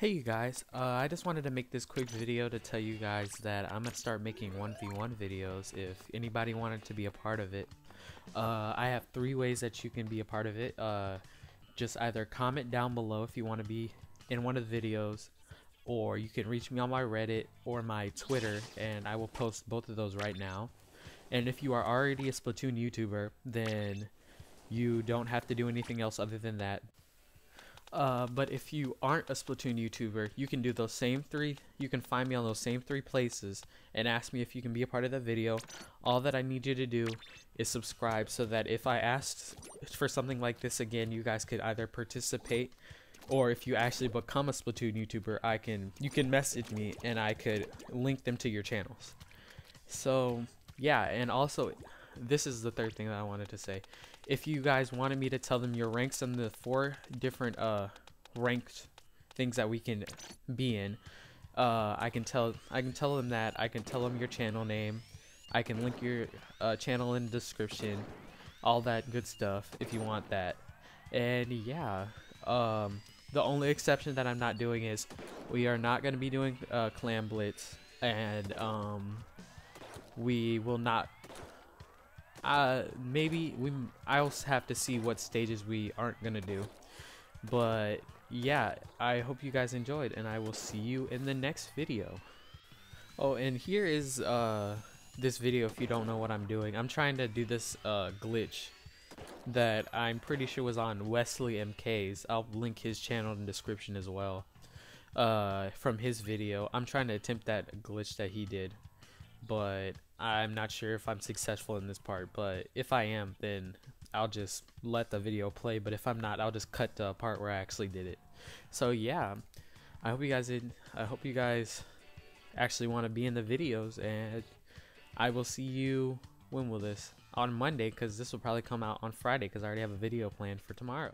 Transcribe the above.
Hey you guys, I just wanted to make this quick video to tell you guys that I'm gonna start making 1v1 videos if anybody wanted to be a part of it. I have 3 ways that you can be a part of it. Just either comment down below if you want to be in one of the videos, or you can reach me on my Reddit or my Twitter, and I will post both of those right now. And if you are already a Splatoon YouTuber, then you don't have to do anything else other than that. But if you aren't a Splatoon YouTuber, you can do those same 3. You can find me on those same 3 places and ask me if you can be a part of the video. All that I need you to do is subscribe so that if I asked for something like this again, you guys could either participate, or if you actually become a Splatoon YouTuber, you can message me and I could link them to your channels. So yeah, and also this is the 3rd thing that I wanted to say. If you guys wanted me to tell them your ranks and the 4 different ranked things that we can be in, I can tell them that. I can tell them your channel name. I can link your channel in the description. All that good stuff if you want that. And yeah, the only exception that I'm not doing is we are not going to be doing Clam Blitz, and we will not. I'll have to see what stages we aren't gonna do, but yeah, I hope you guys enjoyed, and I will see you in the next video. Oh, and here is this video if you don't know what I'm doing. I'm trying to do this glitch that I'm pretty sure was on Wesley MK's. I'll link his channel in the description as well, from his video. I'm trying to attempt that glitch that he did, but I'm not sure if I'm successful in this part, but if I am, then I'll just let the video play, but if I'm not, I'll just cut the part where I actually did it. So yeah, I hope you guys actually want to be in the videos, and I will see you, on Monday, because this will probably come out on Friday, because I already have a video planned for tomorrow.